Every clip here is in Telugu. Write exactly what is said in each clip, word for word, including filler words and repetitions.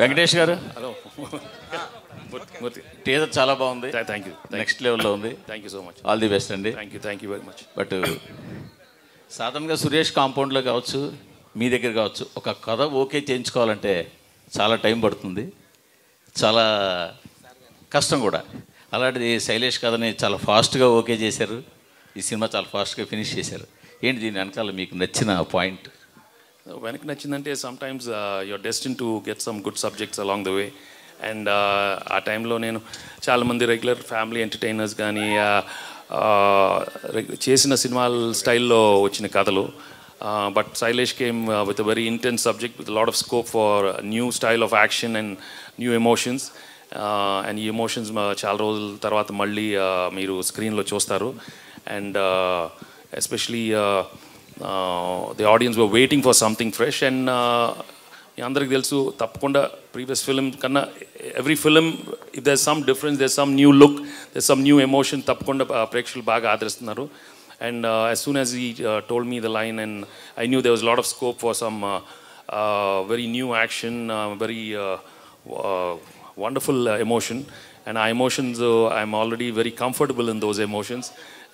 వెంకటేష్ గారు హలో టీజర్ చాలా బాగుంది. Thank you. నెక్స్ట్ లెవెల్లో ఉంది. Thank you so much. All the best అండి. Thank you thank you very much. But సాధారణంగా సురేష్ కాంపౌండ్లో కావచ్చు, మీ దగ్గర కావచ్చు, ఒక కథ ఓకే చేయించుకోవాలంటే చాలా టైం పడుతుంది, చాలా కష్టం కూడా. అలాంటిది శైలేష్ కథని చాలా ఫాస్ట్గా ఓకే చేశారు, ఈ సినిమా చాలా ఫాస్ట్గా ఫినిష్ చేశారు. ఏంటి దీని వెనకాల మీకు నచ్చిన పాయింట్? వెనక్కి నచ్చిందంటే sometimes you're destined to get some good subjects along the way. And ఆ టైంలో నేను చాలామంది రెగ్యులర్ ఫ్యామిలీ ఎంటర్టైనర్స్ కానీ చేసిన సినిమాల స్టైల్లో వచ్చిన కథలు, but Sailesh came with a very intense subject with a lot of scope for a new style of action and new emotions. Uh, and ఈ ఎమోషన్స్ చాలా రోజుల తర్వాత మళ్ళీ మీరు స్క్రీన్లో చూస్తారు. And especially the audience were waiting for something fresh. And అందరికి తెలుసు తప్పకుండా ప్రీవియస్ ఫిలిం కన్నా every film if there some difference, there some new look, there some new emotion తప్పకుండా ప్రేక్షకులు బాగా ఆదరిస్తున్నారు. And uh, as soon as he uh, told me the line, and I knew there was a lot of scope for some uh, uh, very new action, uh, very uh, uh, wonderful uh, emotion. And our emotions, uh, I'm already very comfortable in those emotions.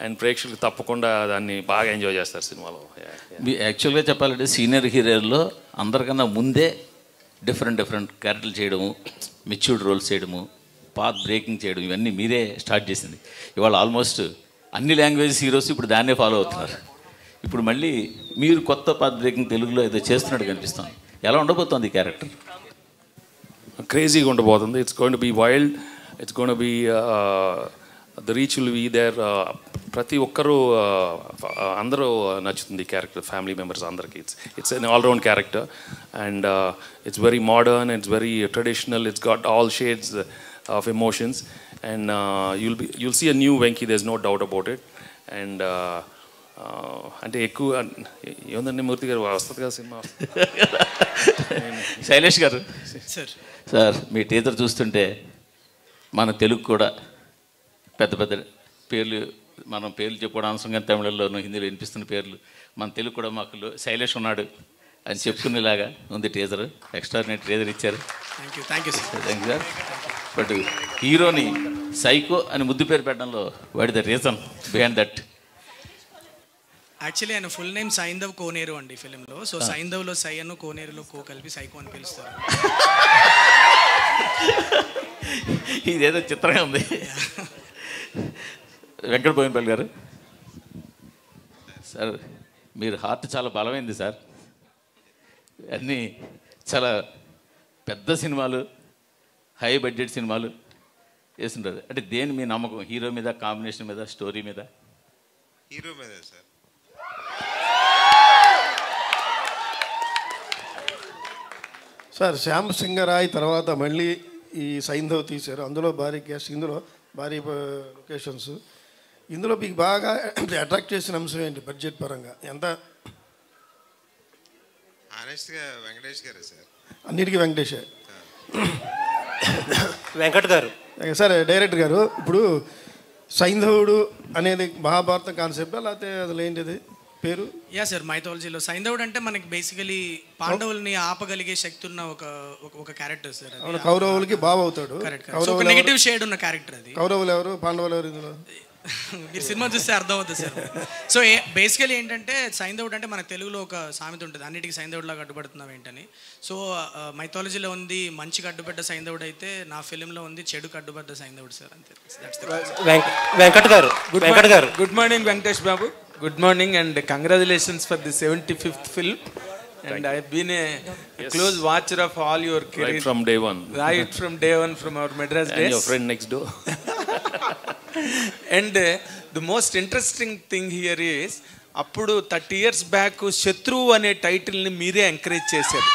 And Prekshulu tappakonda danni baga enjoy chestaru cinemalo. Actually cheppalante senior hero lo andarikanna munde different different characters cheyadumu, matured roles cheyadumu, path breaking cheyadumu, ivanni meere start chesindi. Ivalu almost అన్ని లాంగ్వేజెస్ హీరోస్ ఇప్పుడు దాన్నే ఫాలో అవుతున్నారు. ఇప్పుడు మళ్ళీ మీరు కొత్త పాత్ బ్రేకింగ్ తెలుగులో ఏదో చేస్తున్నట్టు కనిపిస్తుంది. ఎలా ఉండబోతుంది ఈ క్యారెక్టర్? క్రేజీగా ఉండబోతుంది. It's going to be wild, it's going to be the reach will be there. ప్రతి ఒక్కరూ అందరూ నచ్చుతుంది ఈ క్యారెక్టర్, ఫ్యామిలీ మెంబర్స్ అందరికీ. It's it's an all round character and it's very modern, it's very traditional, it's got all shades of emotions. And uh, you'll be you'll see a new Venki, there's no doubt about it. And ante ekku yondanni Murthy garu vastadu ga cinema. Sailesh garu sir sir mee teaser choostunte mana Telugu kuda pedda pedda perlu mana perlu cheppodan ansanga Tamilallonu Hindilo inpistunna perlu mana Telugu kuda maakku Sailesh unnadu ani cheptunnelaga undi teaser. Extraordinary teaser icharu. Thank you thank you sir. Thank you sir. But హీరోని సైకో అని ముద్దు పేరు పెట్టడంలో what is the reason behind that? Actually ఆయన ఫుల్ నేమ్ Saindhav Koneeru అండి ఫిలింలో. సో సైంధవ్లో సై అను, కోనేరులో కో కలిపి సైకో అని పిలుస్తారు. ఇదేదో చిత్రంగా ఉంది. వెంకట బోయినపల్లి గారు సార్, మీరు హార్ట్ చాలా బలమైంది సార్. అన్నీ చాలా పెద్ద సినిమాలు, హై బడ్జెట్ సినిమాలు వేస్తుంటారు. అంటే దేని మీ నమ్మకం? హీరో మీద, కాంబినేషన్ మీద, స్టోరీ మీద? హీరో మీద సార్. సార్ శ్యామ్ సింగరాయ్ తర్వాత మళ్ళీ ఈ సైంధవ్ తీశారు. అందులో భారీ క్యాస్ట్, ఇందులో భారీ లొకేషన్స్. ఇందులో మీకు బాగా అట్రాక్ట్ చేసిన అంశం ఏంటి బడ్జెట్ పరంగా? ఎంత ఆనెస్ట్గా వెంకటేష్ గారే సార్. అన్నిటికీ వెంకటేషే. వెంకట్ గారు సార్, డైరెక్టర్ గారు, ఇప్పుడు సైంధవుడు అనేది మహాభారతం కాన్సెప్టా లేకపోతే అసలు ఏంటిది పేరు? యా సార్, మైథాలజీలో సైంధవుడు అంటే మనకి బేసికలీ పాండవుల్ని ఆపగలిగే శక్తి ఉన్న ఒక ఒక క్యారెక్టర్ సార్. అవును, కౌరవులకి బాబు అవుతాడు. ఒక నెగటివ్ షేడ్ ఉన్న క్యారెక్టర్ అది. కౌరవులు ఎవరు, పాండవులు ఎవరు ఇందులో మీరు సినిమా చూస్తే అర్థం అవుతుంది సార్. సో బేసికలీ ఏంటంటే సైంధవుడు అంటే మన తెలుగులో ఒక సామెత ఉంటుంది, అన్నిటికీ సైంధవుడులాగా అడ్డుపడుతున్నాం ఏంటని. సో మైథాలజీలో ఉంది మంచికి అడ్డుపడ్డ సైంధవుడు అయితే, నా ఫిలింలో ఉంది చెడుకు అడ్డుపడ్డ సైంధవుడు సార్. అంతే. Venkat garu Venkat garu good morning. Venkatesh Babu good morning and congratulations for the seventy fifth film. And I've been a yes. close watcher of all your career. Right from day one. Right from day one, from our Madras days. And your friend next door. And uh, the most interesting thing here is, appudu thirty years back, Shatru ane title ni mere encourage chesaru.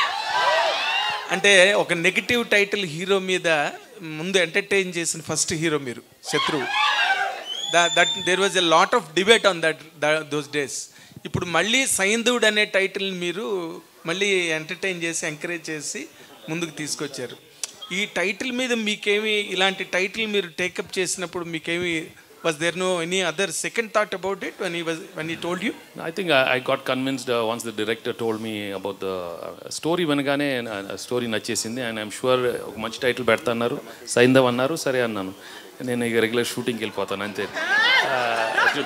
Ante oka negative title hero meeda mundu entertain chesina first hero meeru Shatru. That that there was a lot of debate on that, that those days. ఇప్పుడు మళ్ళీ సైంధవుడు అనే టైటిల్ మీరు మళ్ళీ ఎంటర్టైన్ చేసి ఎంకరేజ్ చేసి ముందుకు తీసుకొచ్చారు. ఈ టైటిల్ మీద మీకేమి, ఇలాంటి టైటిల్ మీరు టేకప్ చేసినప్పుడు మీకేమి Was there no any other second thought about it when he was when he told you? I think I, I got convinced uh, once the director told me about the uh, story. Vanagane a story nachesindi, and I'm sure much title bertha annaru, Saindhav annaru, sare annanu. Nenu ee regular shooting ki velipotanu ante.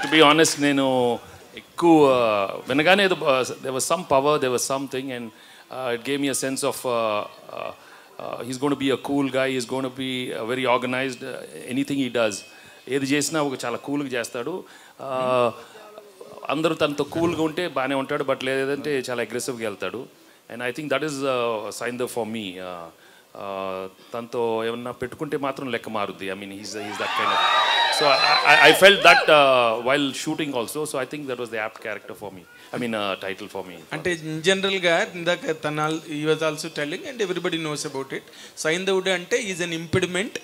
To be honest, nenu ekku vanagane there was some power, there was something, and uh, it gave me a sense of uh, uh, uh, he's going to be a cool guy, he's going to be uh, very organized, uh, anything he does. ఏది చేసినా ఒక చాలా కూల్గా చేస్తాడు, అందరూ తనతో కూల్గా ఉంటే బాగానే ఉంటాడు, బట్ లేదంటే చాలా అగ్రెసివ్గా వెళ్తాడు. And I think that is Saindhav for me. తనతో ఏమన్నా పెట్టుకుంటే మాత్రం లెక్క మారుద్ది. I mean he's he's that kind of, so I felt that while shooting also. So I think that was the apt character for me, I mean title for me. అంటే ఇన్ జనరల్గా ఇందాక తన he was also telling and everybody knows about it, సైంధవుడు అంటే is an impediment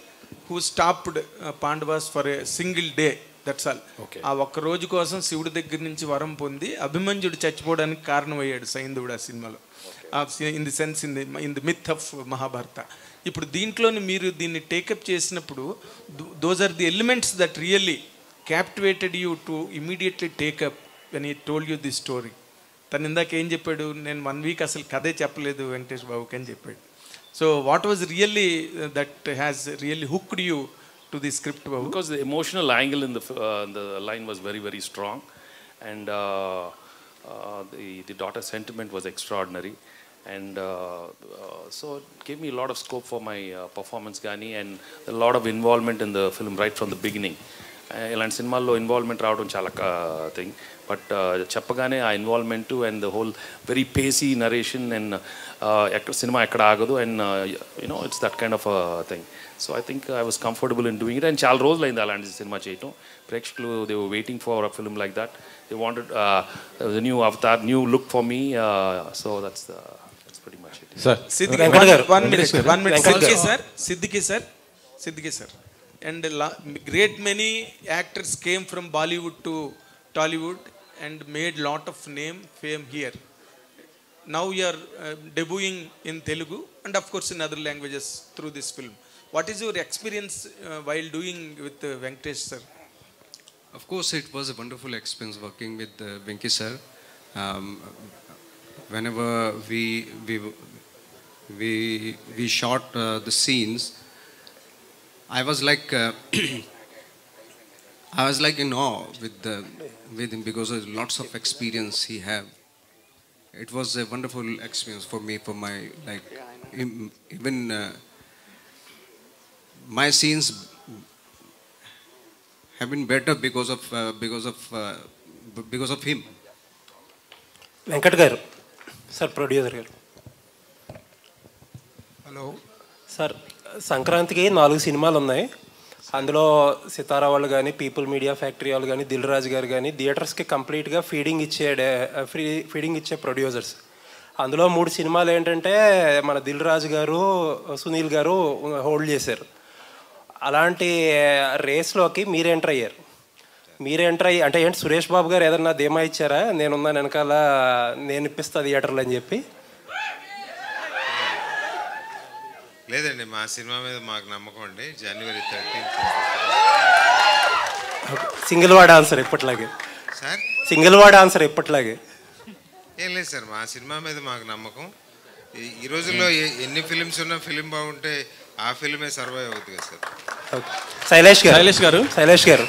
who stopped uh, Pandavas for a single day, that's all. Okay. ఆ ఒక్క రోజు కోసం శివుడి దగ్గర నుంచి వరం పొంది అభిమన్యుడు చచ్చిపోవడానికి కారణమయ్యాడు సైంధవుడు ఆ సినిమాలో. In the sense in the in the myth of Mahabharata. ఇప్పుడు దీంట్లోని మీరు దీన్ని టేకప్ చేసినప్పుడు those are the elements that really captivated you to immediately take up when he told you the story. తను ఇందాక ఏం చెప్పాడు, నేను వన్ వీక్ అసలు కథే చెప్పలేదు వెంకటేష్ బాబుకి అని చెప్పాడు. So what was really uh, that has really hooked you to the script, Babu? Because the emotional angle in the uh, the line was very very strong, and uh, uh, the the daughter sentiment was extraordinary, and uh, uh, so it gave me a lot of scope for my uh, performance gani, and a lot of involvement in the film right from the beginning. ఇలాంటి సినిమాల్లో ఇన్వాల్వ్మెంట్ రావడం చాలా థింగ్, బట్ చెప్పగానే ఆ involvement and the whole very pacy narration, and ఎక్కడ సినిమా ఎక్కడ ఆగదు, and you know it's that kind of thing. So I think I was comfortable in doing it. And చాలా రోజులు అయింది అలాంటి సినిమా చేయటం. ప్రేక్షకులు they were waiting for a film like that, they wanted the new Avatar, new look for me. So that's that's pretty much it. Sir Siddiqui sir Siddiqui sir Siddiqui sir and great many actors came from Bollywood to Tollywood and made lot of name fame here. Now you are uh, debuting in Telugu and of course in other languages through this film. What is your experience uh, while doing with uh, Venkatesh sir? Of course it was a wonderful experience working with uh, Venki sir. Um, whenever we we we we shot uh, the scenes, I was like uh, I was like in awe with the with him, because there's lots of experience he have. It was a wonderful experience for me, for my like im, even uh, my scenes have been better because of uh, because of uh, because of him. Venkat garu sir, producer garu. Hello sir. సంక్రాంతికి నాలుగు సినిమాలు ఉన్నాయి. అందులో సితారా వాళ్ళు కానీ, పీపుల్ మీడియా ఫ్యాక్టరీ వాళ్ళు కానీ, దిల్ రాజు గారు కానీ థియేటర్స్కి కంప్లీట్గా ఫీడింగ్ ఇచ్చే ఫ్రీ ఫీడింగ్ ఇచ్చే ప్రొడ్యూసర్స్. అందులో మూడు సినిమాలు ఏంటంటే మన దిల్ రాజు గారు, సునీల్ గారు హోల్డ్ చేశారు. అలాంటి రేస్లోకి మీరు ఎంటర్ అయ్యారు. మీరు ఎంటర్ అయ్యి అంటే ఏంటి, సురేష్ బాబు గారు ఏదన్నా ధీమా ఇచ్చారా, నేనున్నా వెనకాల నేను ఇప్పిస్తా థియేటర్లు అని చెప్పి? లేదండి, మా సినిమా మీద మాకు నమ్మకం అండి. జనవరి థర్టీన్త్ సింగిల్ వార్డ్ ఆన్సర్ ఎప్పట్లాగే సార్, సింగిల్ వార్డ్ ఆన్సర్ ఎప్పట్లాగే. ఏం లేదు సార్, మా సినిమా మీద మాకు నమ్మకం. ఈ రోజుల్లో ఎన్ని ఫిలిమ్స్ ఉన్నా ఫిలిం బాగుంటే ఆ ఫిలిమే సర్వైవ్ అవుతుంది కదా సార్. శైలేష్ గారు శైలేష్ గారు శైలేష్ గారు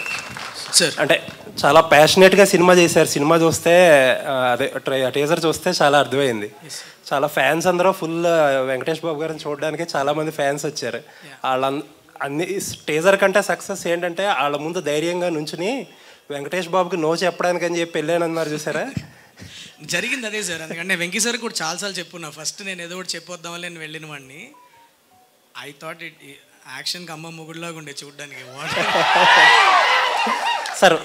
సార్ అంటే చాలా ప్యాషనేట్గా సినిమా చేశారు. సినిమా చూస్తే అదే టీజర్ చూస్తే చాలా అర్థమైంది. చాలా ఫ్యాన్స్ అందరూ ఫుల్ వెంకటేష్ బాబు గారిని చూడడానికి చాలా మంది ఫ్యాన్స్ వచ్చారు. వాళ్ళ అన్ని టీజర్ కంటే సక్సెస్ ఏంటంటే వాళ్ళ ముందు ధైర్యంగా నుంచుని వెంకటేష్ బాబుకి నో చెప్పడానికి అని చెప్పి వెళ్ళానన్నారు. చూసారా, జరిగింది అదే సార్. అందుకంటే వెంకీ సార్ కూడా చాలాసార్లు చెప్పున్నా, ఫస్ట్ నేను ఏదో ఒకటి చెప్పొద్దామని నేను వెళ్ళిన వాడిని. ఐ థాట్ ఇట్ యాక్షన్కి అమ్మ మొగుడులాగా ఉండే చూడడానికి. Sir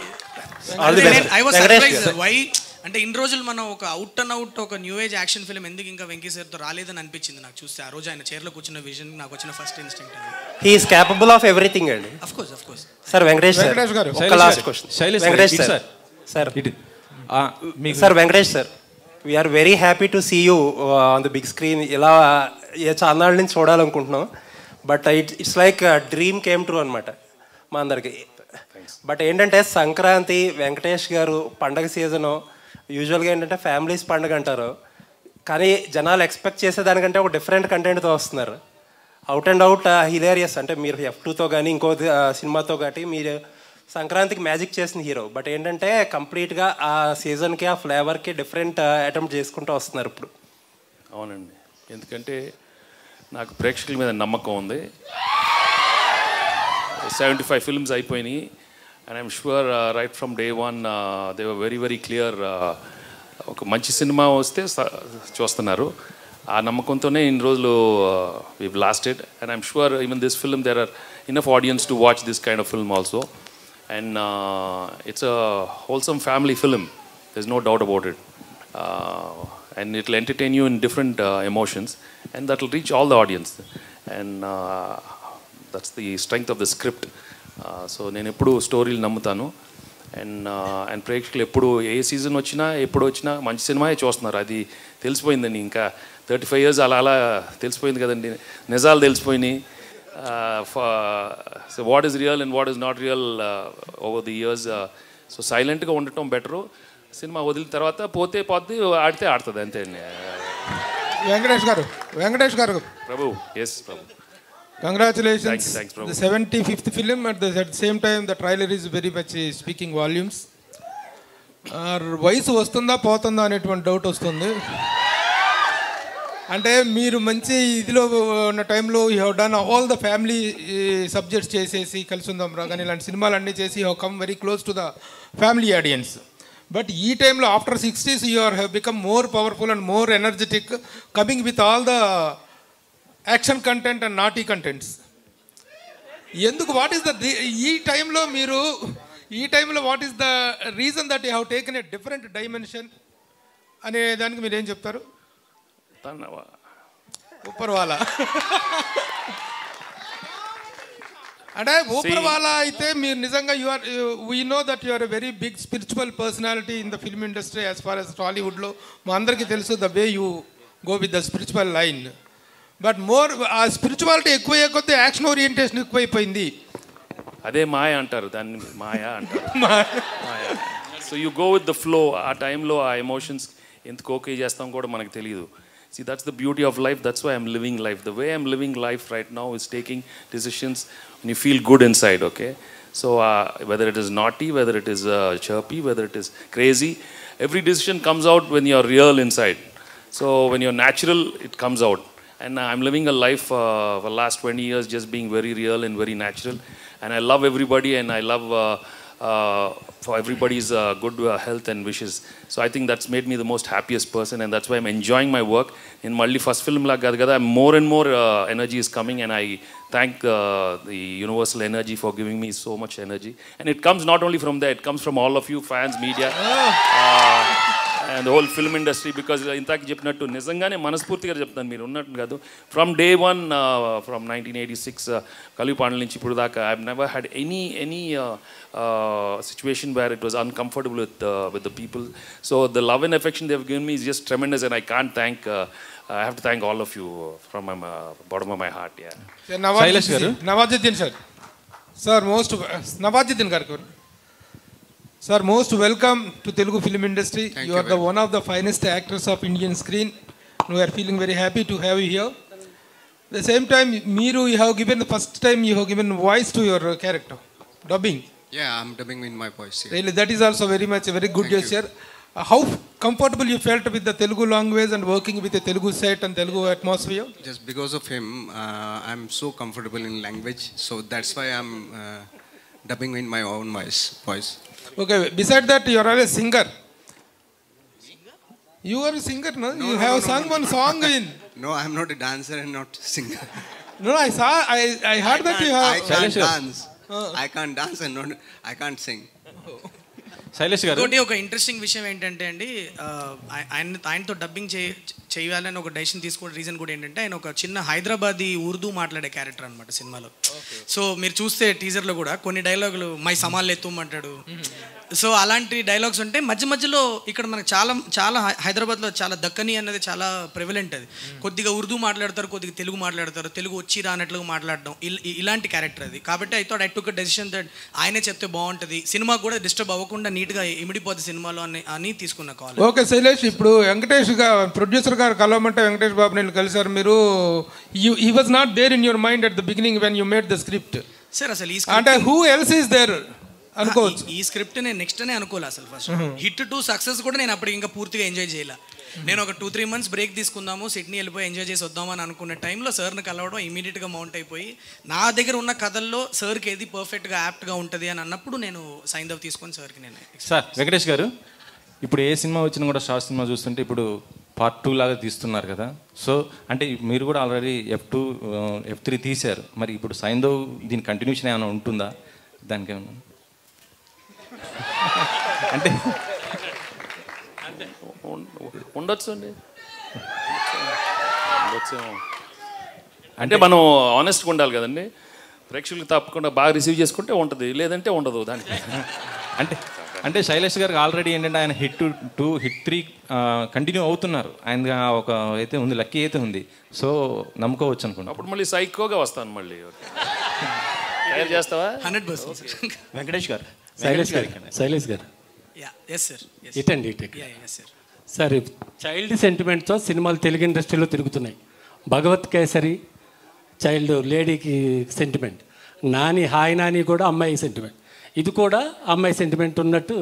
I was surprised why అంటే ఇన్ని రోజులు మనం ఒక అవుట్ అండ్ అవుట్ ఒక న్యూ ఏజ్ యాక్షన్ ఫిల్మ్ ఎందుకు ఇంకా వెంకీ సార్తో రాలేదని అనిపించింది నాకు చూస్తే. ఆ రోజు ఆయన చైర్లో కూర్చున్న విజన్ నాకు వచ్చిన ఫస్ట్ ఇన్స్టింక్ట్ అది. He is capable of everything అండి. Of course of course sir. Venkatesh sir Venkatesh garu ఒక last question. Venkatesh sir sir sir Venkatesh sir, we are very happy to see you on the big screen. ఇలా ఏ ఛానల్ నుంచి చూడాలనుకుంటున్నాం, but it's like dream came true అన్నమాట మా అందరికి. బట్ ఏంటంటే సంక్రాంతి వెంకటేష్ గారు పండగ సీజను యూజువల్గా ఏంటంటే ఫ్యామిలీస్ పండుగ అంటారు, కానీ జనాలు ఎక్స్పెక్ట్ చేసేదానికంటే ఒక డిఫరెంట్ కంటెంట్తో వస్తున్నారు. అవుట్ అండ్ అవుట్ హిలేరియస్, అంటే మీరు ఎఫ్ టూతో కానీ ఇంకో సినిమాతో కానీ మీరు సంక్రాంతికి మ్యాజిక్ చేసిన హీరో, బట్ ఏంటంటే కంప్లీట్గా ఆ సీజన్కి ఆ ఫ్లేవర్కి డిఫరెంట్ అటెంప్ట్ చేసుకుంటూ వస్తున్నారు ఇప్పుడు. అవునండి, ఎందుకంటే నాకు ప్రేక్షకుల మీద నమ్మకం ఉంది. సెవెంటీ ఫైవ్ ఫిల్మ్స్ అయిపోయినాయి and I'm sure right from day one they were very very clear. ఒక మంచి సినిమా వస్తే చూస్తున్నారు, ఆ నమ్మకంతోనే ఇన్ని రోజులు we've lasted and I'm sure even this film there are enough audience to watch this kind of film also and it's a wholesome family film, there is no doubt about it and it will entertain you in different emotions and that will reach all the audience and that's the strength of the script. Uh, so nenu eppudu story ni nammutanu and uh, and prekshakulu eppudu a season ochina eppudu ochina manchi cinema e chostunaru, adi telisipoyindandi. Inka thirty-five years ala ala telisipoyindi kadandi, nizalu telisipoyini. So what is real and what is not real uh, over the years, uh, so silent ga undatam better. Cinema odil tarvata pothe poddi aadte aadtadi ante. Venkatesh garu, Venkatesh garu Prabhu, yes Prabhu, congratulations. Thanks, thanks, the seventy-fifth film. At the, at the same time the trailer is very much speaking volumes. Our voice వస్తుందా పోతుందా అనేటువంటి డౌట్ వస్తుంది. అంటే మీరు మంచి ఇదిలో ఉన్న టైంలో you have done all the family subjects చేసేసి కలిసి ఉందాం రా, కానీ ఇలాంటి సినిమాలు అన్నీ చేసి you have come very close to the family audience. But ఈ టైంలో after sixties you are have become more powerful and more energetic, coming with all the action content and naughty contents. ఎందుకు, వాట్ ఈస్ ద ఈ టైంలో మీరు ఈ టైంలో what is the reason that you have taken a different dimension అనే దానికి మీరు ఏం చెప్తారు? ఉప్పర్వాలా అంటే ఉప్పర్వాలా అయితే మీరు నిజంగా you are we know that you are a very big spiritual personality in the film industry as far as టాలీవుడ్లో మా అందరికీ తెలుసు the way you go with the spiritual line. But more ఆ స్పిరిచువాలిటీ ఎక్కువయ్యే కొద్ది యాక్షన్ ఓరియంటేషన్ ఎక్కువైపోయింది. అదే మాయ అంటారు దాన్ని, మాయ అంటారు. So you go with the flow. ఆ టైంలో ఆ ఎమోషన్స్ ఎందుకు ఓకే చేస్తాం కూడా మనకు తెలియదు. See, that's the beauty of life. That's why I'm living life. The way I'm living life right now is taking decisions when you feel good inside, okay? So uh, whether it is naughty, whether it is uh, chirpy, whether it is crazy, every decision comes out when you're real inside. So when you're natural, it comes out. And I'm living a life uh, for the last twenty years just being very real and very natural. And I love everybody and I love uh, uh, for everybody's uh, good uh, health and wishes. So I think that's made me the most happiest person and that's why I'm enjoying my work. In Malli first film la gadagada, more and more uh, energy is coming and I thank uh, the universal energy for giving me so much energy. And it comes not only from there, it comes from all of you, fans, media. Uh, and the whole film industry, because ఇంతకు చెప్పినట్టు నిజంగానే మనస్ఫూర్తిగా చెప్తాను, మీరు ఉన్నట్టు కాదు. From day one from nineteen eighty six కలివి పాండల నుంచి ఇప్పుడు దాకా I never had any any situation where it was uncomfortable with with the people. So the love and affection they've given me is just tremendous and I can't thank I have to thank all of you from my bottom of my heart. Sailesh garu, Nawazuddin sir sir most Nawazuddin garu sir, most welcome to Telugu film industry. Thank you, you are the one of the finest actors of Indian screen. We are feeling very happy to have you here. At the same time, Meeru, you have given the first time you have given voice to your character, dubbing. Yeah, I'm dubbing in my voice. Yeah. Really, that is also very much a very good gesture. Uh, how comfortable you felt with the Telugu language and working with the Telugu set and Telugu atmosphere? Just because of him, uh, I'm so comfortable in language, so that's why I'm uh, dubbing in my own voice. Voice. Okay, besides that you are a singer. Singer? You are a singer, no? No, you no, have no, sung no, one no, song in. No, I am not a dancer and not a singer. No, I saw, I I heard I that you have. I can't dance. Uh. I can't dance and not, I can't sing. Oh. Shailesh గారు ఇంకోటి ఒక ఇంట్రెస్టింగ్ విషయం ఏంటంటే అండి, ఆయన ఆయనతో డబ్బింగ్ చే చేయాలని ఒక డెసిషన్ తీసుకున్న రీజన్ కూడా ఏంటంటే ఆయన ఒక చిన్న హైదరాబాదీ ఉర్దూ మాట్లాడే క్యారెక్టర్ అనమాట సినిమాలో. సో మీరు చూస్తే టీజర్లో కూడా కొన్ని డైలాగులు మై సమాల్ ఎత్తుమంటాడు. సో అలాంటి డైలాగ్స్ ఉంటే మధ్య మధ్యలో ఇక్కడ మనకు చాలా చాలా హైదరాబాద్లో చాలా దక్కని అనేది చాలా ప్రివలెంట్. అది కొద్దిగా ఉర్దూ మాట్లాడతారు, కొద్దిగా తెలుగు మాట్లాడతారు, తెలుగు వచ్చి రానట్లుగా మాట్లాడడం ఇలాంటి క్యారెక్టర్ అది. కాబట్టి I thought I took a decision that ఆయనే చెప్తే బాగుంటుంది, సినిమా కూడా డిస్టర్బ్ అవ్వకుండా నీట్గా ఇమిడిపోతుంది సినిమాలో అని అని తీసుకున్న కాల్. ఓకే శైలేష్, ఇప్పుడు వెంకటేష్ గారు ప్రొడ్యూసర్ గారు కలవమంటే వెంకటేష్ బాబు నేను కలిసారు మీరు. You he was not there in your mind at the beginning when you made the script sir. అసలు అంటే హూ ఎల్స్ ఈస్ దేర్ అనుకోవచ్చు. ఈ స్క్రిప్ట్ నేను నెక్స్ట్ అనే అనుకోలే అసలు. ఫస్ట్ హిట్ టు సక్సెస్ కూడా నేను అప్పటికి ఇంకా పూర్తిగా ఎంజాయ్ చేయలే. నేను ఒక టూ త్రీ మంత్స్ బ్రేక్ తీసుకుందాము, సిడ్నీ వెళ్ళిపోయి ఎంజాయ్ చేసి వద్దాము అని అనుకున్న టైంలో సార్ని కలవడం ఇమీడియట్గా మౌంట్ అయిపోయి నా దగ్గర ఉన్న కథల్లో సార్కి ఏది పర్ఫెక్ట్గా యాప్ట్గా ఉంటుంది అని అన్నప్పుడు నేను సైంధవ్ తీసుకొని సార్కి నేను. సార్ వెంకటేష్ గారు, ఇప్పుడు ఏ సినిమా వచ్చినా కూడా షార్ట్ సినిమా చూస్తుంటే ఇప్పుడు పార్ట్ టూ లాగా తీస్తున్నారు కదా. సో అంటే మీరు కూడా already F two F three తీశారు, మరి ఇప్పుడు సైంధవ్ దీని కంటిన్యూషన్ ఏమైనా ఉంటుందా? దానికి ఏమన్నా అంటే ఉండొచ్చు అండి. అంటే మనం ఆనెస్ట్గా ఉండాలి కదండి, ప్రేక్షకులు తప్పకుండా బాగా రిసీవ్ చేసుకుంటే ఉంటుంది, లేదంటే ఉండదు దానికి. అంటే అంటే శైలేష్ గారికి ఆల్రెడీ ఏంటంటే ఆయన hit two hit three continue అవుతున్నారు, ఆయన ఒక అయితే ఉంది, లక్కీ అయితే ఉంది. సో నమ్ముకోవచ్చు అనుకుంటా. అప్పుడు మళ్ళీ సైకోగా వస్తాను మళ్ళీ తయారు చేస్తావా? హండ్రెడ్ పర్సెంట్ వెంకటేష్ గారు. శైలేష్ గారు శైలేష్ గారు ఇటండి సార్, చైల్డ్ సెంటిమెంట్తో సినిమాలు తెలుగు ఇండస్ట్రీలో తిరుగుతున్నాయి. భగవత్ కేసరి చైల్డ్ లేడీకి సెంటిమెంట్, నాని హాయ్ నాని కూడా అమ్మాయి సెంటిమెంట్, ఇది కూడా అమ్మాయి సెంటిమెంట్ ఉన్నట్టు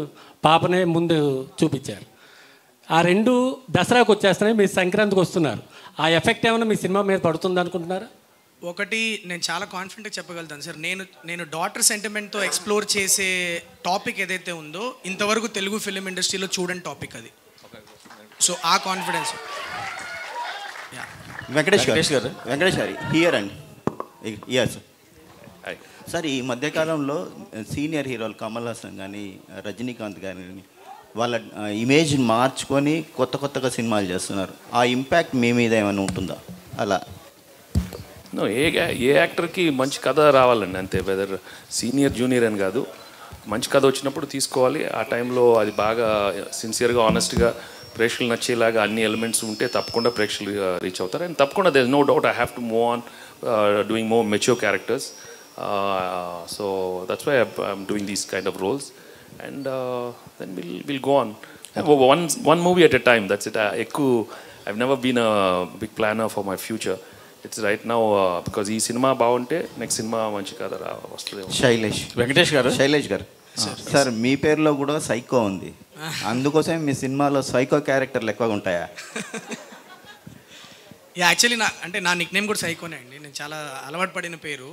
పాపనే ముందు చూపించారు. ఆ రెండు దసరాకు వచ్చేస్తున్నాయి, మీరు సంక్రాంతికి వస్తున్నారు, ఆ ఎఫెక్ట్ ఏమైనా మీ సినిమా మీద పడుతుంది అనుకుంటున్నారా? ఒకటి నేను చాలా కాన్ఫిడెంట్గా చెప్పగలుగుతాను సార్, నేను నేను డాటర్ సెంటిమెంట్తో ఎక్స్ప్లోర్ చేసే టాపిక్ ఏదైతే ఉందో ఇంతవరకు తెలుగు ఫిలిం ఇండస్ట్రీలో చూడని టాపిక్ అది. సో ఆ కాన్ఫిడెన్స్ వెంకటేష్ గారు వెంకటేష్ గారు హియర్ అండి హియర్ సార్. సార్ ఈ మధ్యకాలంలో సీనియర్ హీరోలు కమల్ హాసన్ కానీ రజనీకాంత్ కానీ వాళ్ళ ఇమేజ్ మార్చుకొని కొత్త కొత్తగా సినిమాలు చేస్తున్నారు, ఆ ఇంపాక్ట్ మీ మీద ఏమైనా ఉంటుందా? అలా ఏ ఏ యాక్టర్కి మంచి కథ రావాలండి అంతే, వెదర్ సీనియర్ జూనియర్ అని కాదు. మంచి కథ వచ్చినప్పుడు తీసుకోవాలి, ఆ టైంలో అది బాగా సిన్సియర్గా ఆనెస్ట్గా ప్రేక్షకులు నచ్చేలాగా అన్ని ఎలిమెంట్స్ ఉంటే తప్పకుండా ప్రేక్షకులు రీచ్ అవుతారు. అండ్ తప్పకుండా there is no doubt I have to move on doing more mature characters. So that's why I'm doing these kind of roles and then will will go on one one movie at a time, that's it. ఎక్కువ I have never been a big planner for my future. It's right now uh, because ee cinema bagunte next cinema manchi kada ra vastademo. Shailesh Venkatesh garu Shailesh garu sir mee perlo kuda psycho undi, andukosame mee cinema lo psycho character lekkaga untaya? Yeah, actually na ante na nickname kuda psycho ne andi, nenu chaala alawat padina peru.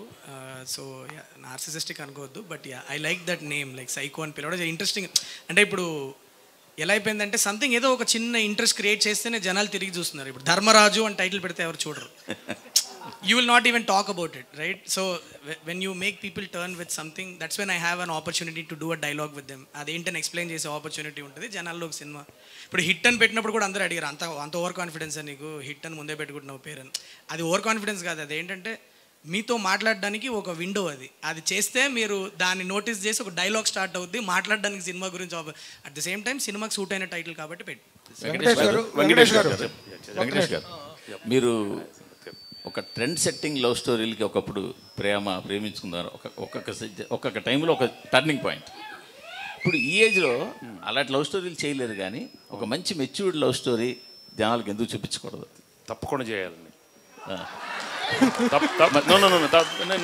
So narcissistic anukoddu, but yeah I like that name, like psycho ani pilavada interesting. Ante ipudu ఎలా అయిపోయిందంటే సంథింగ్ ఏదో ఒక చిన్న ఇంట్రెస్ట్ క్రియేట్ చేస్తేనే జనాలు తిరిగి చూస్తున్నారు. ఇప్పుడు ధర్మరాజు అని టైటిల్ పెడితే ఎవరు చూడరు, you will not even talk about it right. So when you make people turn with something, that's when I have an opportunity to do a dialogue with them. అదేంటని ఎక్స్ప్లెయిన్ చేసే ఆపర్చునిటీ ఉంటుంది జనాల్లో ఒక సినిమా. ఇప్పుడు హిట్ అని పెట్టినప్పుడు కూడా అందరూ అడిగారు అంత అంత ఓవర్ కాన్ఫిడెన్స్ అని, నీకు హిట్ అని ముందే పెట్టుకుంటున్నావు పేరు. అది ఓవర్ కాన్ఫిడెన్స్ కాదు, అదేంటంటే మీతో మాట్లాడడానికి ఒక విండో అది. అది చేస్తే మీరు దాన్ని నోటీస్ చేసి ఒక డైలాగ్ స్టార్ట్ అవుద్ది మాట్లాడడానికి సినిమా గురించి. అట్ ద సేమ్ టైం సినిమాకి సూట్ అయిన టైటిల్ కాబట్టి పెట్టి. వెంకటేష్ గారు వెంకటేష్ గారు మీరు ఒక ట్రెండ్ సెట్టింగ్ లవ్ స్టోరీలకి ఒకప్పుడు ప్రేమ ప్రేమించుకున్నారు, ఒక ఒక్కొక్క ఒక్కొక్క టైంలో ఒక టర్నింగ్ పాయింట్. ఇప్పుడు ఈ ఏజ్లో అలాంటి లవ్ స్టోరీలు చేయలేరు, కానీ ఒక మంచి మెచ్యూర్డ్ లవ్ స్టోరీ జనాలకు ఎందుకు చూపించకూడదు? తప్పకుండా చేయాలండి,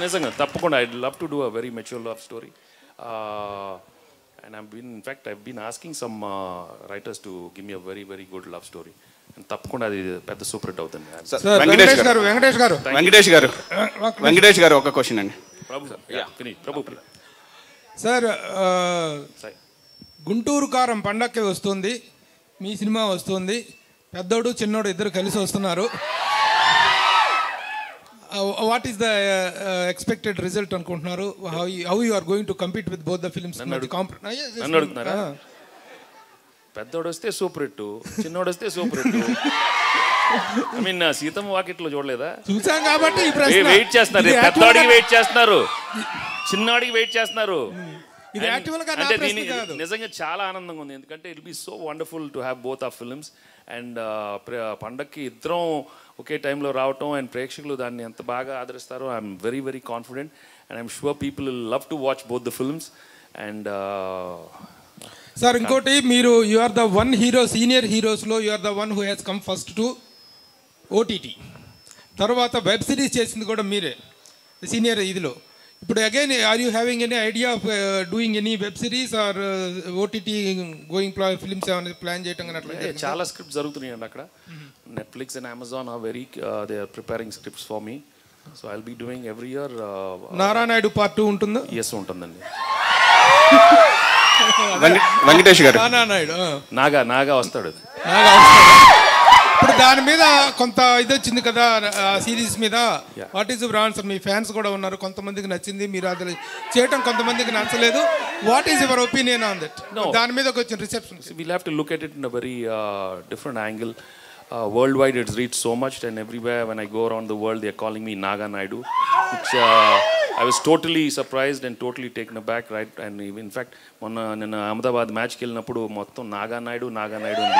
నిజంగా తప్పకుండా. I love to do a very mature love story and I been in fact I been asking some writers to give me a very very good love story and తప్పకుండా అది పెద్ద సూపర్ హిట్ అవుతుంది. వెంకటేష్ గారు వెంకటేష్ గారు వెంకటేష్ గారు వెంకటేష్ గారు ఒక క్వశ్చన్ అండి. ప్రభు సార్, గుంటూరు కారం పండక్కి వస్తుంది, మీ సినిమా వస్తుంది, పెద్దోడు చిన్నోడు ఇద్దరు కలిసి వస్తున్నారు, Uh, what is the uh, uh, expected result on Kontnaru? How you, how you are going to compete with both the films? Nanadu. Nanadu. Ah, yes, yes, Nanadu. Nanadu. Nanadu. Ah. Peddodasthe super it too. Chinnodasthe super it too. I mean, Seetham Vakitlo Jodleda. Susan Gabati Prasna. Wait chestnaru. Peddodi wait chestnaru. Chinnadi wait chestnaru. It will be so wonderful to have both our films and Pandaki Idron, okay, time lo Rauto and Prekshiklu Dani and Tabaga Adrastaro. I'm very, very confident and I'm sure people will love to watch both the films. And uh, Sir, Inkoti, Miru, you are the one hero, senior heroes lo, you are the one who has come first to O T T. Tarvata web series chesindi kuda mere, the senior idilo. But again, are you having any idea of uh, doing any web series or uh, O T T going films on plan? Yeah, chala scripts jarugutunnayi akkada. Netflix and Amazon are very, uh, they are preparing scripts for me. So I'll be doing every year. Uh, Naga Naidu part two untunda? Yes, untundandi. Venkatesh garu. Naga Naidu. Naga, Naga vastadu. Naga vastadu. But దాని మీద కొంత ఇది వచ్చింది కదా సిరీస్ మీద, వాట్ ఈస్ యువర్ ఆన్సర్? మీ ఫ్యాన్స్ కూడా ఉన్నారు, కొంతమందికి నచ్చింది, మీరు అది చేయటం కొంతమందికి నచ్చలేదు. What is your opinion on that? దాని మీద కొంచెం reception. We have to look at it in a very different angle. World wide it's reach so much and everywhere when I go around the world they are calling me Naga Naidu. It's I was totally surprised and totally taken aback, right? And in fact, when in Ahmedabad match kellinappudu mottham Naga Naidu Naga Naidu and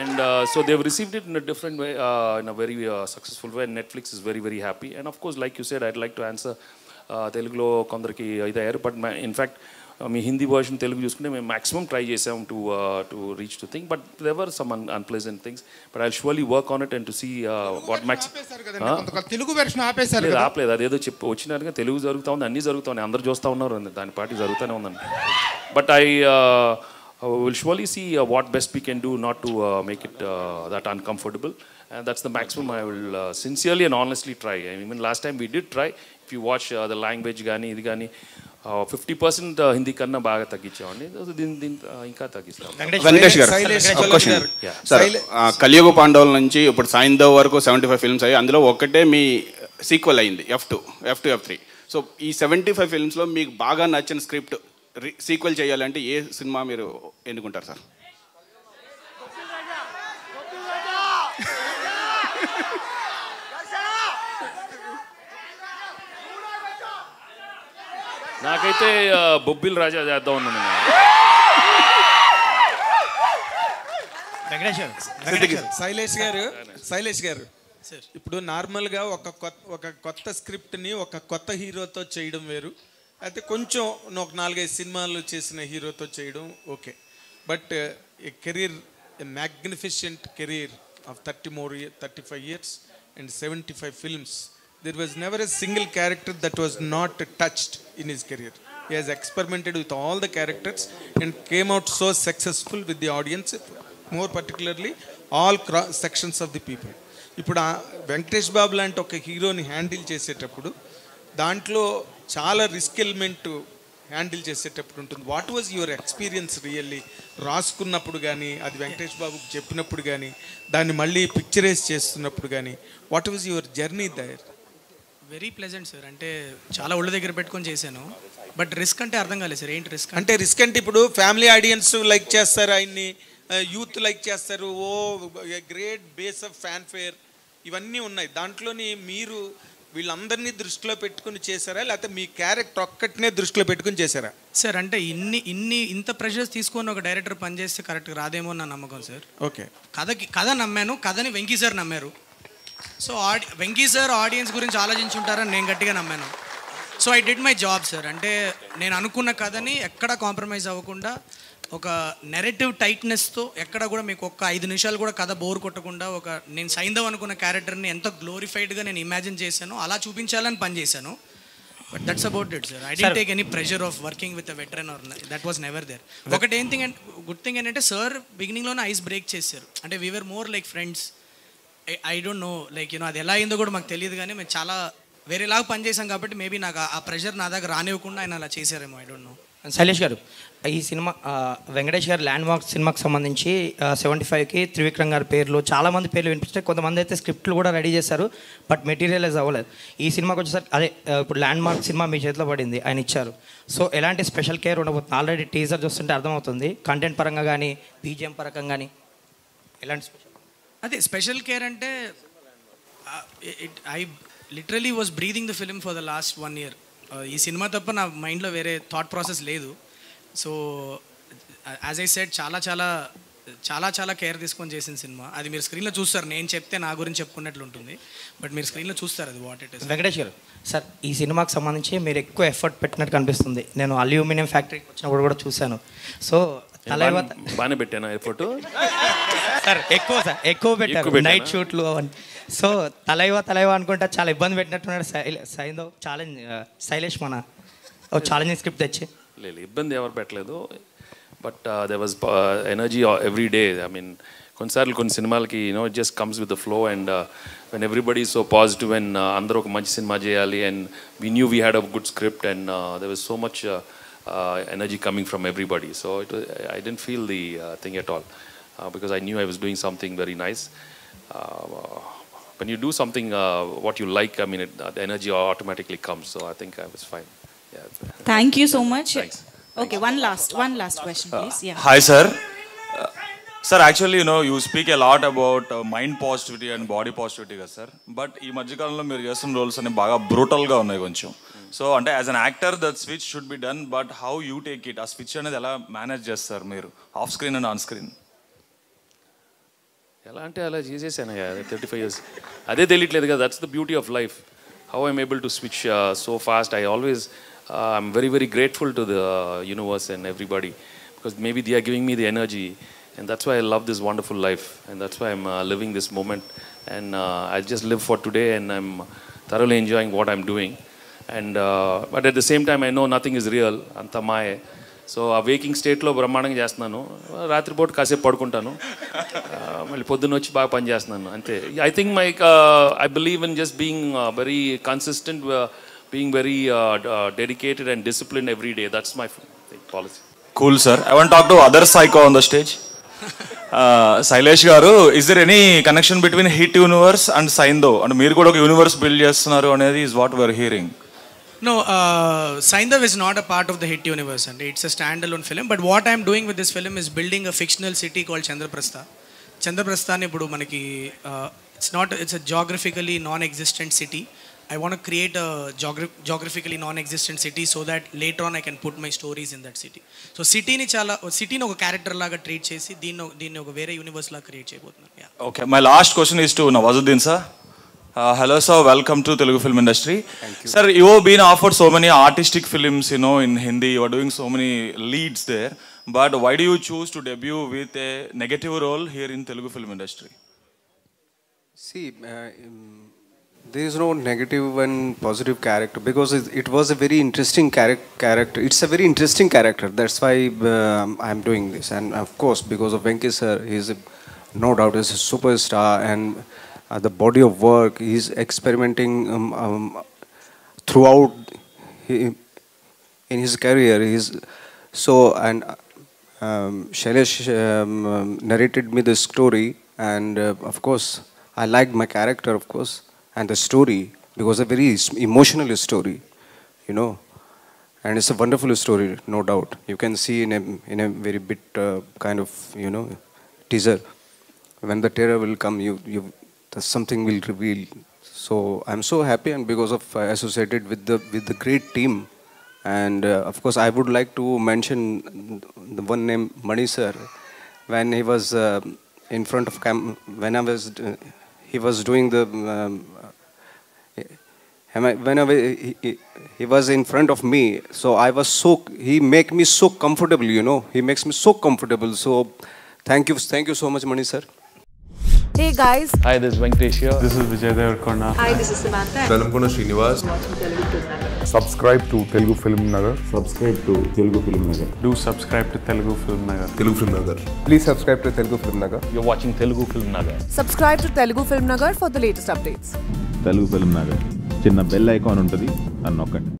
And uh, so they've received it in a different way, uh, in a very uh, successful way. Netflix is very, very happy. And of course, like you said, I'd like to answer Telugulo kondariki idu ayyaru, but my, in fact, my Hindi version Telugu chusukunte me maximum try chesam to uh, to reach to thing, but there were some un unpleasant things. But I'll surely work on it and to see uh, what max. Telugu version aapesaru kada? Aapledu, adi edo cheppu vachinaaruga Telugu jaruguthundi, anni jaruguthundi, andaru chusta unnaru, dani party jarugutane undani. But I uh, Uh, we will surely see uh, what best we can do not to uh, make it uh, that uncomfortable. And that's the maximum I will uh, sincerely and honestly try. I mean, even last time we did try. If you watch uh, the language, Gani, Idigani, fifty percent uh, Hindi Karna Baga Takichani, those din din Inka Takislam. Venkatesh garu. Yeah. Sir, uh, Kaliyuga Pandavala nunchi ippudu Saindhav varaku seventy-five films ayyi, andulo okate mi sequel ayindi, F two, F two, F three. So, ee seventy-five films lo meeku baga nachina script sequel చేయాలంటే ఏ సినిమా మీరు ఎన్నుకుంటారు సార్? నాకైతే బొబ్బిల్ రాజా చేద్దాం ఉన్నాను. శైలేష్ గారు, శైలేష్ గారు ఇప్పుడు నార్మల్గా ఒక ఒక కొత్త స్క్రిప్ట్ని ఒక కొత్త హీరోతో చేయడం వేరు, అయితే కొంచెం ఒక నాలుగైదు సినిమాలు చేసిన హీరోతో చేయడం okay. But a career, a magnificent career of thirty more thirty five years and seventy five films, there was never a single character that was not touched in his career. He has experimented with all the characters and came out so successful with the audience, more particularly all cross sections of the people. ఇప్పుడు వెంకటేష్ బాబు లాంటి ఒక హీరోని హ్యాండిల్ చేసేటప్పుడు దాంట్లో చాలా రిస్క్ ఎలిమెంట్ హ్యాండిల్ చేసేటప్పుడు ఉంటుంది. What was your experience really రాసుకున్నప్పుడు కానీ, అది వెంకటేష్ బాబుకు చెప్పినప్పుడు కానీ, దాన్ని మళ్ళీ పిక్చరైజ్ చేస్తున్నప్పుడు కానీ, what was your journey there? Very pleasant sir. అంటే చాలా ఒళ్ళ దగ్గర పెట్టుకొని చేశాను, బట్ రిస్క్ అంటే అర్థం కాలేదు సార్. ఏంటి రిస్క్ అంటే? రిస్క్ అంటే ఇప్పుడు ఫ్యామిలీ ఆడియన్స్ లైక్ చేస్తారు ఆయన్ని, యూత్ లైక్ చేస్తారు, ఓ గ్రేట్ బేస్ ఆఫ్ ఫ్యాన్ఫేర్ ఇవన్నీ ఉన్నాయి. దాంట్లోని మీరు వీళ్ళందరినీ దృష్టిలో పెట్టుకుని చేశారా, లేకపోతే మీ క్యారెక్టర్ ఒక్కటినే దృష్టిలో పెట్టుకుని చేశారా? సార్ అంటే ఇన్ని ఇన్ని ఇంత ప్రెషర్స్ తీసుకొని ఒక డైరెక్టర్ పనిచేస్తే కరెక్ట్గా రాదేమో నా నమ్మకం సార్. ఓకే, కథకి కథ నమ్మాను, కథని వెంకీ సార్ నమ్మారు. సో ఆడి వెంకీ సార్ ఆడియన్స్ గురించి ఆలోచించుంటారని నేను గట్టిగా నమ్మాను. So I did my job sir. అంటే నేను అనుకున్న కథని ఎక్కడా కాంప్రమైజ్ అవ్వకుండా, ఒక నెరేటివ్ టైట్నెస్తో, ఎక్కడ కూడా మీకు ఒక్క ఐదు నిమిషాలు కూడా కథ బోర్ కొట్టకుండా, ఒక నేను సైంధవ్ అనుకున్న క్యారెక్టర్ని ఎంత గ్లోరిఫైడ్గా నేను ఇమాజిన్ చేశాను అలా చూపించాలని పనిచేశాను. But that's about it sir. I డి take any pressure of working with a veteran or that was never there. ఒకటి ఏం థింగ్ అండ్ గుడ్ థింగ్ ఏంటంటే సార్ బిగినింగ్లోనే ఐస్ బ్రేక్ చేశారు. అంటే we're more like friends. I don't know like you know అది ఎలా అయిందో కూడా మాకు తెలియదు, కానీ మేము చాలా వేరేలాగా పనిచేసాం కాబట్టి మేబీ నాకు ఆ ప్రెషర్ నా దగ్గర రానివ్వకుండా ఆయన అలా చేశారేమో. I don't know. సైలేష్ గారు, ఈ సినిమా వెంకటేష్ గారు ల్యాండ్ మార్క్ సినిమాకి సంబంధించి సెవెంటీ ఫైవ్కి త్రివిక్రమ్ గారి పేర్లు చాలామంది పేర్లు వినిపిస్తాయి. కొంతమంది అయితే స్క్రిప్ట్లు కూడా రెడీ చేశారు, బట్ మెటీరియలైజ్ అవ్వలేదు. ఈ సినిమాకి వచ్చేసరికి అదే ఇప్పుడు ల్యాండ్ మార్క్ సినిమా మీ చేతిలో పడింది, ఆయన ఇచ్చారు. సో ఎలాంటి స్పెషల్ కేర్ ఉండబోతుంది? ఆల్రెడీ టీజర్ చూస్తుంటే అర్థమవుతుంది, కంటెంట్ పరంగా కానీ బీజిఎం పరంగా కానీ ఎలాంటి స్పెషల్? అదే స్పెషల్ కేర్ అంటే I literally was breathing the film for the last one year. ఈ సినిమా తప్ప నా మైండ్లో వేరే థాట్ ప్రాసెస్ లేదు. సో యాజ్ ఐ సెడ్ చాలా చాలా చాలా చాలా కేర్ తీసుకొని చేసిన సినిమా అది. మీరు స్క్రీన్లో చూస్తారు, నేను చెప్తే నా గురించి చెప్పుకున్నట్లు ఉంటుంది, బట్ మీరు స్క్రీన్లో చూస్తారు అది వాట్ ఇట్ ఇస్. వెంకటేష్ గారు సార్, ఈ సినిమాకి సంబంధించి మీరు ఎక్కువ ఎఫర్ట్ పెట్టినట్టు కనిపిస్తుంది. నేను అల్యూమినియం ఫ్యాక్టరీకి వచ్చినప్పుడు కూడా చూశాను. సో బాగానే పెట్టాను ఎఫర్ట్ సార్, ఎక్కువ సార్ ఎక్కువ పెట్టారు నైట్ షూట్లు అవన్నీ. సో తలైవా తలైవా అనుకుంటా చాలా ఇబ్బంది పెట్టినట్టున్నాడు సైంధవ్. ఛాలెంజ్ సైలేష్ మన ఛాలెంజింగ్ స్క్రిప్ట్ తెచ్చి లేదు, ఇబ్బంది ఎవరు పెట్టలేదు, but there was energy every day. I mean కొన్నిసార్లు కొన్ని సినిమాలకి you know it just comes with the flow and when everybody so positive and అందరూ ఒక మంచి సినిమా చేయాలి and we knew we had a good script and there was so much energy coming from everybody. So it was, I didn't feel the uh, thing at all uh, because I knew I was doing something very nice. Uh, when you do something uh, what you like, I mean, it, uh, the energy automatically comes. So I think I was fine. Yeah. Thank you so much. Thanks. Okay, Thanks. one last, one last question, please. Yeah. Hi, sir. Uh, sir, actually, you know, you speak a lot about uh, mind positivity and body positivity, sir. But in this time, my recent roles are very brutal. So, and as an actor, that switch should be done, but how you take it? A switch అనేది ఎలా మేనేజ్ చేస్తారు మీరు off screen and on screen? ఎలా అంటే అలా చేసేసాను థర్టీ ఫైవ్ ఇయర్స్ అదే తెలియట్లేదు కదా. That's the beauty of life, how I'm able to switch so fast. I always I'm very very grateful to the universe and everybody because maybe they are giving me the energy and that's why I love this wonderful life and that's why I'm living this moment and I just live for today and I'm thoroughly enjoying what I'm doing. And uh, but at the same time I know nothing is real, anta maye. So a waking state lo brahmananga chestunanu, ratri pot kase padukuntanu, malli poddunochi baga pan chestunanu ante. I think my uh, I believe in just being uh, very consistent, uh, being very uh, uh, dedicated and disciplined every day. That's my policy. Cool, sir. I want to talk to other psycho on the stage. Uh, Sailesh garu, is there any connection between hit universe and Saindhav? And meer kuda oka universe build chestunnaru anedi is what we are hearing. No, uh, Saindhav is not a part of the hit universe and it's a standalone film. But what I am doing with this film is building a fictional city called Chandraprastha. Chandraprastha ne ipudu manaki uh, it's not it's a geographically non-existent city. I want to create a geogra- geographically non-existent city so that later on I can put my stories in that city. So city ni chala city ni oka character laga treat chesi deen deen oka vere universe laga create cheyabothunna. Yeah. Okay, my last question is to Nawazuddin sir. Uh, hello sir, welcome to Telugu Film Industry. Thank you. Sir, you have been offered so many artistic films, you know, in Hindi. You are doing so many leads there. But why do you choose to debut with a negative role here in Telugu Film Industry? See, uh, there is no negative and positive character because it, it was a very interesting char- character. It's a very interesting character. That's why um, I am doing this. And of course, because of Venki sir, he is a, no doubt is a superstar and Uh, the body of work he is experimenting um, um, throughout he, in his career. He is so and um, Shailesh um, narrated me the story, and uh, of course I liked my character, of course, and the story because a very emotional story, you know, and it's a wonderful story, no doubt. You can see in a in a very bit uh, kind of, you know, teaser when the terror will come. You you something will reveal. So I'm so happy, and because of uh, associated with the with the great team, and uh, of course I would like to mention the one name, Mani sir, when he was uh, in front of cam, when I was uh, he was doing the um, uh, when I he, he, he was in front of me, so I was so he make me so comfortable, you know, he makes me so comfortable. So thank you, thank you so much, Mani sir. Hey guys. Hi, this is Venkatesh here. This is Vijay Devarkonda. Hi, this is Samantha. Velamkonda Srinivas. Watching Telugu Film Nagar. Subscribe to Telugu Film Nagar. Subscribe to Telugu Film Nagar. Do subscribe to Telugu Film Nagar. Telugu Film Nagar. Please subscribe to Telugu Film Nagar. You're watching Telugu Film Nagar. Subscribe to Telugu Film Nagar for the latest updates. Telugu Film Nagar. Chinna bell icon untadi, annokandi.